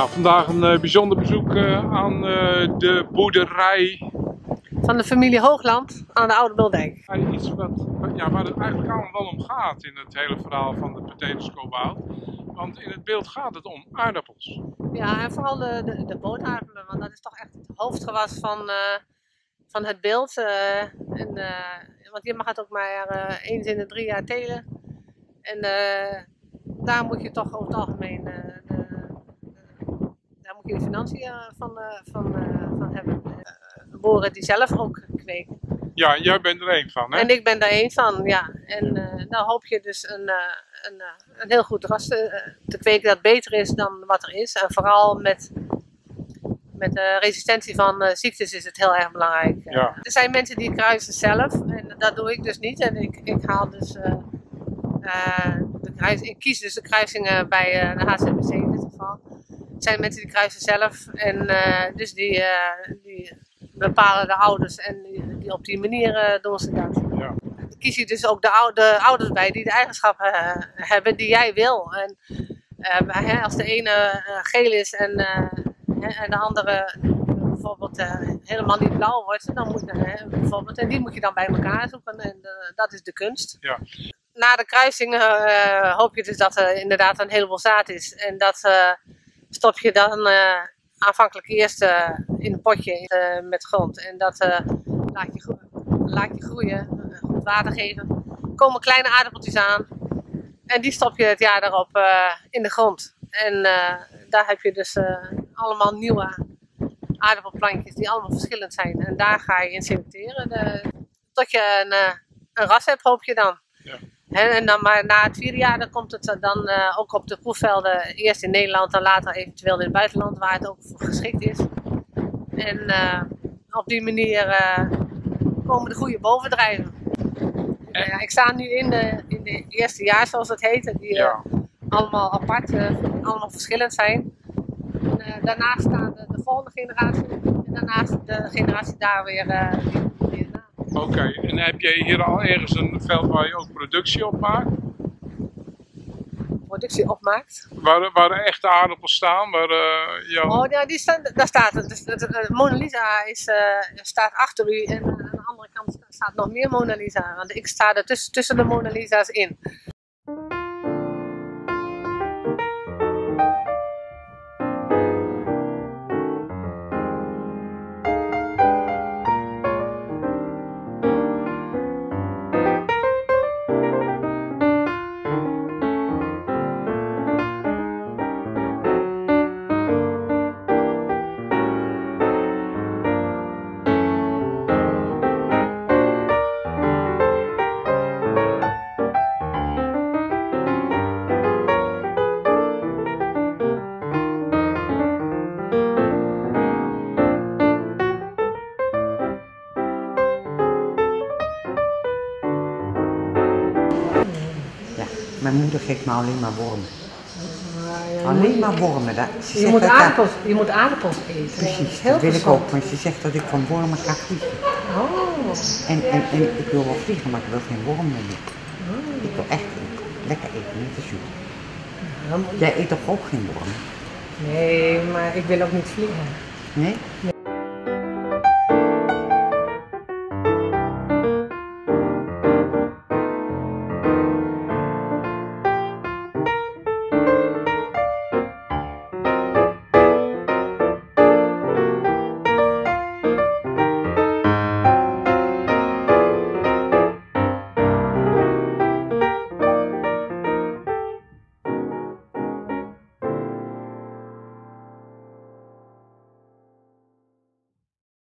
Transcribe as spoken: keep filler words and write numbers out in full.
Nou, vandaag een uh, bijzonder bezoek uh, aan uh, de boerderij van de familie Hoogland aan de Oude Bildijk. Ja, iets wat, ja, waar het eigenlijk allemaal wel om gaat in het hele verhaal van de patatenscoopbout. Want in het beeld gaat het om aardappels. Ja, en vooral de, de, de bootaardappelen, want dat is toch echt het hoofdgewas van, uh, van het beeld. Uh, en, uh, want je mag het ook maar uh, eens in de drie jaar telen. En uh, daar moet je toch over het algemeen... Uh, de financiën van, van, van hebben. Boeren die zelf ook kweken. Ja, en jij bent er één van, hè? En ik ben daar één van, ja. En uh, dan hoop je dus een, een, een heel goed ras te, te kweken dat beter is dan wat er is. En vooral met, met de resistentie van uh, ziektes is het heel erg belangrijk. Ja. Er zijn mensen die kruisen zelf en dat doe ik dus niet. En ik, ik haal dus... Uh, uh, de kruis, ik kies dus de kruisingen bij uh, de H C M C in dit geval. Het zijn mensen die kruisen zelf en uh, dus die, uh, die bepalen de ouders en die, die op die manier uh, doen ze dat. Ja. Kies je dus ook de, ou de ouders bij die de eigenschappen uh, hebben die jij wil. En, uh, hè, als de ene uh, geel is en, uh, hè, en de andere bijvoorbeeld uh, helemaal niet blauw wordt, dan moet, hè, bijvoorbeeld, en die moet je dan bij elkaar zoeken en uh, dat is de kunst. Ja. Na de kruising uh, hoop je dus dat er inderdaad een heleboel zaad is en dat... Uh, stop je dan uh, aanvankelijk eerst uh, in een potje uh, met grond. En dat uh, laat, je laat je groeien, uh, goed water geven. Er komen kleine aardappeltjes aan en die stop je het jaar daarop uh, in de grond. En uh, daar heb je dus uh, allemaal nieuwe aardappelplantjes die allemaal verschillend zijn. En daar ga je in selecteren. De, tot je een, uh, een ras hebt, hoop je dan. Ja. En dan maar na het vierde jaar dan komt het dan uh, ook op de proefvelden, eerst in Nederland en later eventueel in het buitenland, waar het ook voor geschikt is. En uh, op die manier uh, komen de goede bovendrijven. En, uh, ik sta nu in de, in de eerste jaar, zoals dat heet, die ja. uh, allemaal apart, uh, allemaal verschillend zijn. En, uh, daarnaast staan de, de volgende generatie en daarnaast de generatie daar weer uh, Oké, okay. En heb jij hier al ergens een veld waar je ook productie op maakt? Productie opmaakt? Waar, waar de echte aardappels staan? Waar, uh, jou... Oh ja, die staan, daar staat het. Dus, de, de Mona Lisa is, uh, staat achter u en aan de andere kant staat nog meer Mona Lisa. Want ik sta er tussen, tussen de Mona Lisa's in. Mijn moeder geeft me alleen maar wormen. Ja, alleen maar wormen. Dat, ze je, moet dat aardappels, dat, je moet aardappels eten. Precies, heel dat wil ik ook. Maar ze zegt dat ik van wormen ga vliegen. Oh. En, en, en ik wil wel vliegen, maar ik wil geen worm meer eten. Oh. Ik wil echt eten. Lekker eten, niet te zoet. Ja, jij eet toch ook geen worm? Nee, maar ik wil ook niet vliegen. Nee? Nee.